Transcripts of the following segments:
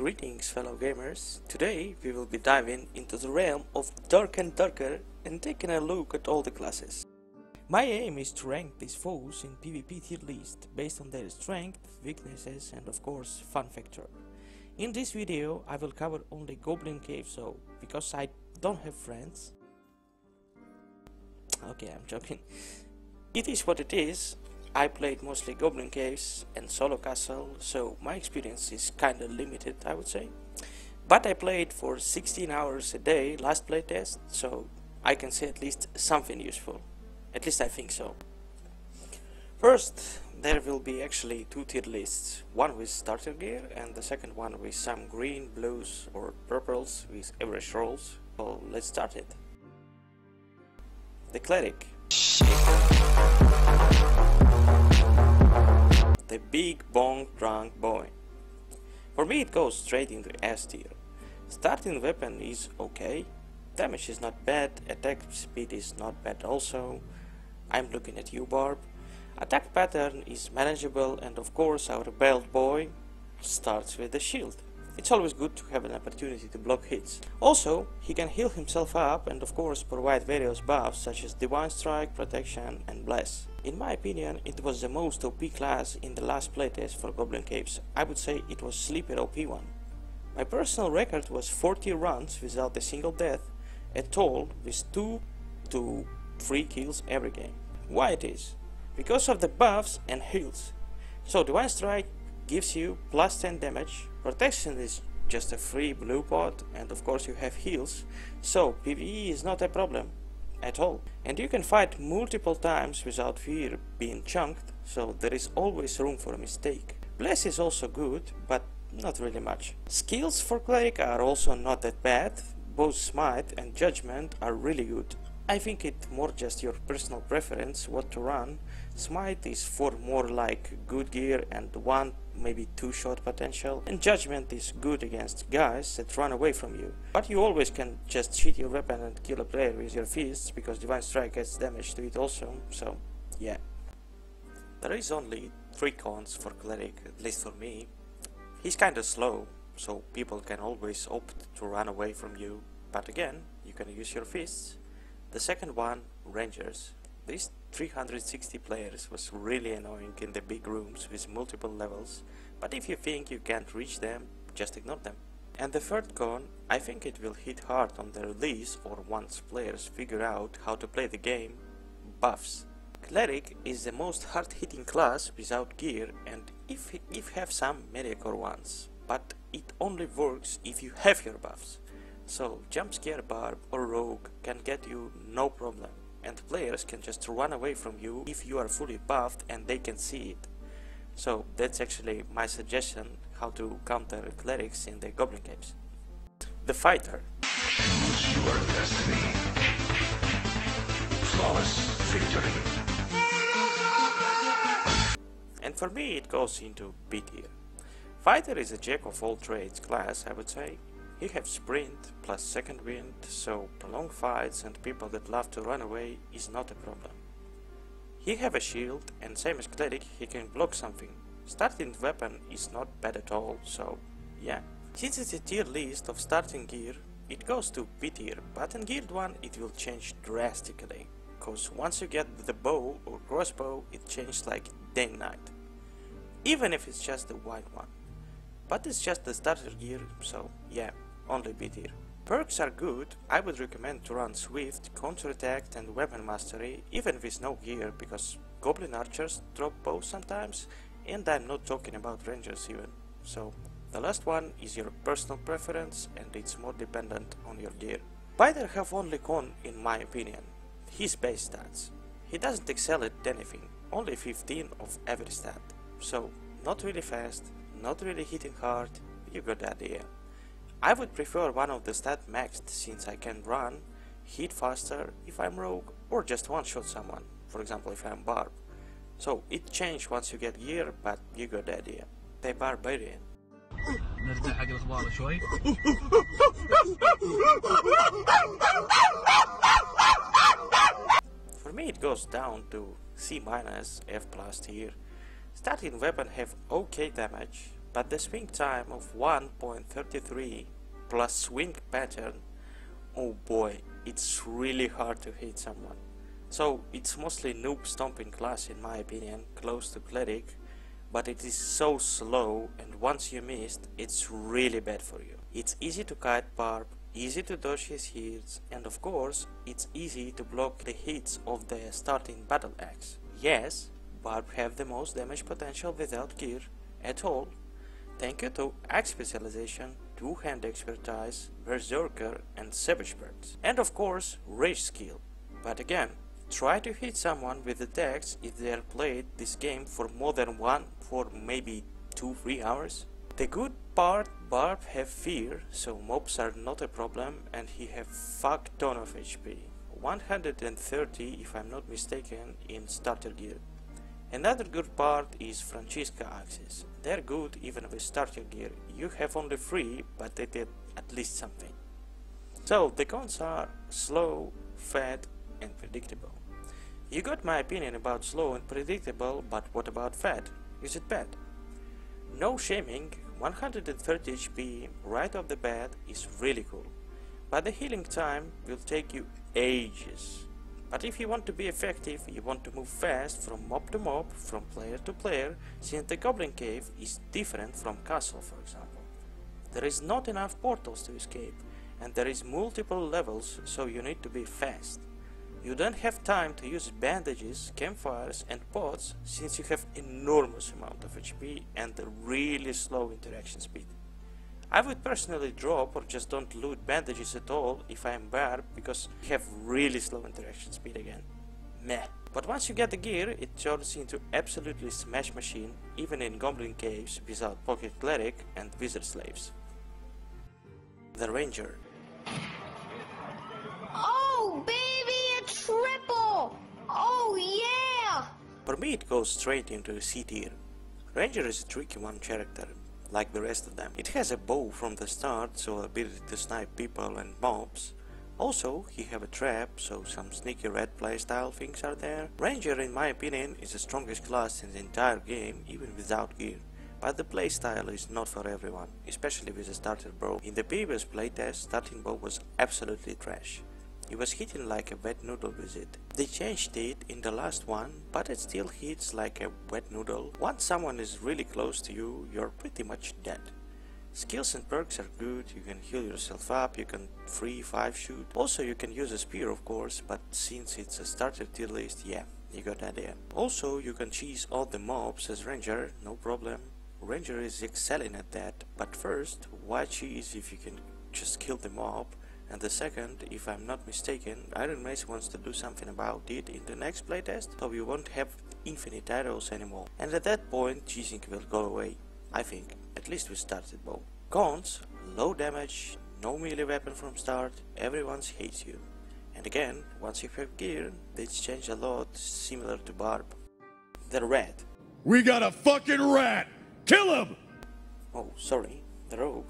Greetings fellow gamers, today we will be diving into the realm of Dark and Darker and taking a look at all the classes. My aim is to rank these foes in PvP tier list based on their strength, weaknesses and of course fun factor. In this video I will cover only Goblin Cave, so because I don't have friends. Okay, I'm joking. It is what it is. I played mostly Goblin Caves and Solo Castle, so my experience is kinda limited, I would say. But I played for 16 hours a day last playtest, so I can say at least something useful. At least I think so. First, there will be actually two tier lists, one with starter gear and the second one with some green, blues or purples with average rolls. Well, let's start it. The Cleric. The big bong drunk boy. For me it goes straight into S tier. Starting weapon is okay, damage is not bad, attack speed is not bad also. I'm looking at you Barb. Attack pattern is manageable and of course our belt boy starts with the shield. It's always good to have an opportunity to block hits. Also he can heal himself up and of course provide various buffs such as Divine Strike, Protection and Bless. In my opinion it was the most OP class in the last playtest for Goblin Capes. I would say it was sleeper OP one. My personal record was 40 runs without a single death at all with 2 to 3 kills every game. Why it is? Because of the buffs and heals. So Divine Strike gives you plus 10 damage, Protection is just a free blue pot and of course you have heals, so PvE is not a problem at all. And you can fight multiple times without fear being chunked, so there is always room for a mistake. Bless is also good, but not really much. Skills for Cleric are also not that bad, both Smite and Judgment are really good. I think it's more just your personal preference what to run. Smite is for more like good gear and 1, maybe 2 shot potential, and Judgment is good against guys that run away from you, but you always can just cheat your weapon and kill a player with your fists because Divine Strike adds damage to it also, so yeah. There is only 3 cons for Cleric, at least for me. He's kinda slow, so people can always opt to run away from you, but again, you can use your fists. The second one, Rangers. These 360 players was really annoying in the big rooms with multiple levels, but if you think you can't reach them, just ignore them. And the third con, I think it will hit hard on the release or once players figure out how to play the game, buffs. Cleric is the most hard-hitting class without gear and if have some mediocre ones, but it only works if you have your buffs. So jump scare Barb or Rogue can get you no problem. And players can just run away from you if you are fully buffed and they can see it. So that's actually my suggestion how to counter Clerics in the Goblin Capes. The Fighter. Choose your destiny. Flawless victory. And for me it goes into B tier. Fighter is a jack of all trades class, I would say. He has sprint plus second wind, so prolonged fights and people that love to run away is not a problem. He have a shield and same as Cleric he can block something. Starting weapon is not bad at all, so yeah. Since it's a tier list of starting gear, it goes to B tier, but in geared one it will change drastically, cause once you get the bow or crossbow it changes like day and night. Even if it's just the white one. But it's just the starter gear, so yeah. Only B tier. Perks are good, I would recommend to run Swift, Counterattack and Weapon Mastery even with no gear because Goblin Archers drop bows sometimes and I'm not talking about Rangers even. So the last one is your personal preference and it's more dependent on your gear. Spider have only con in my opinion, his base stats. He doesn't excel at anything, only 15 of every stat. So not really fast, not really hitting hard, you got the idea. I would prefer one of the stat maxed since I can run, hit faster if I'm Rogue or just one shot someone, for example if I'm Barb. So it changed once you get gear, but you got the idea. The Barbarian. For me it goes down to C- F+ tier. Starting weapon have okay damage, but the swing time of 1.33 plus swing pattern, oh boy, it's really hard to hit someone. So it's mostly noob stomping class in my opinion, close to cleric, but it is so slow and once you missed, it's really bad for you. It's easy to kite Barb, easy to dodge his hits, and of course, it's easy to block the hits of the starting battle axe. Yes, Barb have the most damage potential without gear at all, thank you to Axe Specialization, Two-Hand Expertise, Berserker and Savage Birds. And of course, Rage skill. But again, try to hit someone with the decks if they are played this game for more than maybe 2-3 hours. The good part, Barb have fear, so mobs are not a problem and he have fuck ton of HP. 130 if I'm not mistaken in starter gear. Another good part is Francisca axes. They're good even with starter gear. You have only 3, but they did at least something. So the cons are slow, fat and predictable. You got my opinion about slow and predictable, but what about fat? Is it bad? No shaming, 130 HP right off the bat is really cool, but the healing time will take you ages. But if you want to be effective, you want to move fast from mob to mob, from player to player, since the Goblin Cave is different from Castle, for example. There is not enough portals to escape, and there is multiple levels, so you need to be fast. You don't have time to use bandages, campfires and pots, since you have enormous amount of HP and a really slow interaction speed. I would personally drop or just don't loot bandages at all if I am Barb, because you have really slow interaction speed again. Meh. But once you get the gear, it turns into absolutely smash machine, even in Goblin Caves without Pocket Cleric and Wizard Slaves. The Ranger. Oh baby, a triple! Oh yeah! For me it goes straight into C tier. Ranger is a tricky one character, like the rest of them. It has a bow from the start, so ability to snipe people and mobs. Also, he have a trap, so some sneaky red playstyle things are there. Ranger, in my opinion, is the strongest class in the entire game, even without gear. But the playstyle is not for everyone, especially with the starter bow. In the previous playtest, starting bow was absolutely trash. It was hitting like a wet noodle with it. They changed it in the last one, but it still hits like a wet noodle. Once someone is really close to you, you're pretty much dead. Skills and perks are good, you can heal yourself up, you can 3-5 shoot. Also you can use a spear of course, but since it's a starter tier list, yeah, you got the idea. Also you can cheese all the mobs as Ranger, no problem. Ranger is excelling at that, but first, why cheese if you can just kill the mob? And the second, if I'm not mistaken, Iron Mace wants to do something about it in the next playtest, so you won't have infinite arrows anymore. And at that point, cheesing will go away, I think, at least with started bow. Cons, low damage, no melee weapon from start, everyone hates you. And again, once you have gear, it's changed a lot, similar to Barb. The Rat. We got a fucking rat! Kill him! Oh, sorry, the Rogue.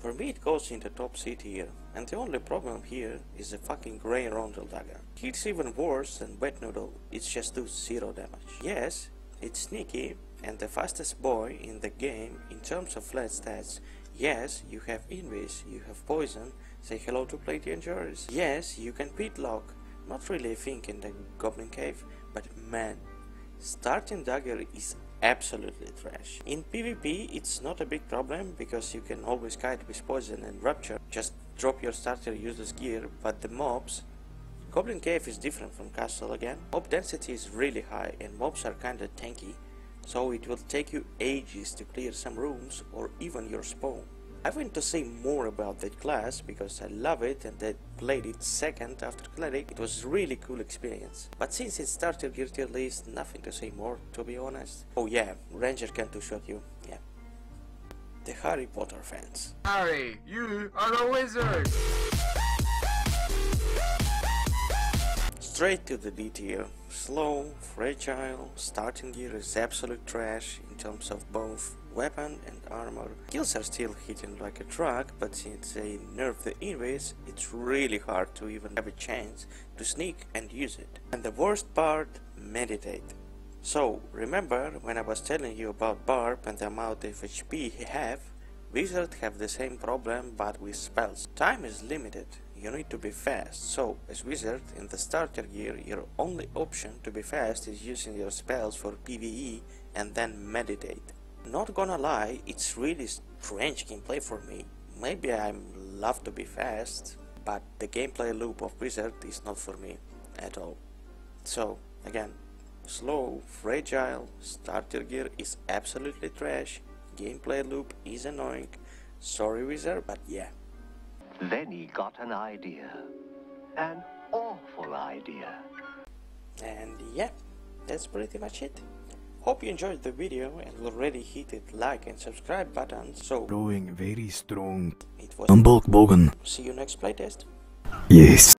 For me it goes in the top C tier, and the only problem here is the fucking grey rondel dagger. It's even worse than wet noodle, it just does 0 damage. Yes, it's sneaky and the fastest boy in the game in terms of flat stats. Yes, you have invis, you have poison, say hello to plate injuries. Yes, you can pitlock, not really a thing in the Goblin Cave, but man, starting dagger is absolutely trash. In PvP it's not a big problem because you can always kite with poison and rupture, just drop your starter useless gear, but the mobs... Goblin Cave is different from Castle again, mob density is really high and mobs are kinda tanky, so it will take you ages to clear some rooms or even your spawn. I want to say more about that class because I love it and I played it second after Cleric, it was really cool experience. But since it's starter gear tier list, nothing to say more to be honest. Oh yeah, Ranger can two-shot you, yeah. The Harry Potter fans. Harry, you are a wizard! Straight to the D tier. Slow, fragile, starting gear is absolute trash in terms of both weapon and armor. Kills are still hitting like a truck, but since they nerfed the invis, it's really hard to even have a chance to sneak and use it. And the worst part, meditate. So, remember when I was telling you about Barb and the amount of HP he have? Wizards have the same problem but with spells. Time is limited, you need to be fast, so as wizard in the starter gear your only option to be fast is using your spells for PvE and then meditate. Not gonna lie, it's really strange gameplay for me. Maybe I love to be fast, but the gameplay loop of wizard is not for me at all. So again, slow, fragile, starter gear is absolutely trash. Gameplay loop is annoying. Sorry wizard, but yeah. Then he got an idea. An awful idea. And yeah, that's pretty much it. Hope you enjoyed the video and already hit it like and subscribe button. So growing very strong. It was Bulk Bogen. See you next playtest. Yes.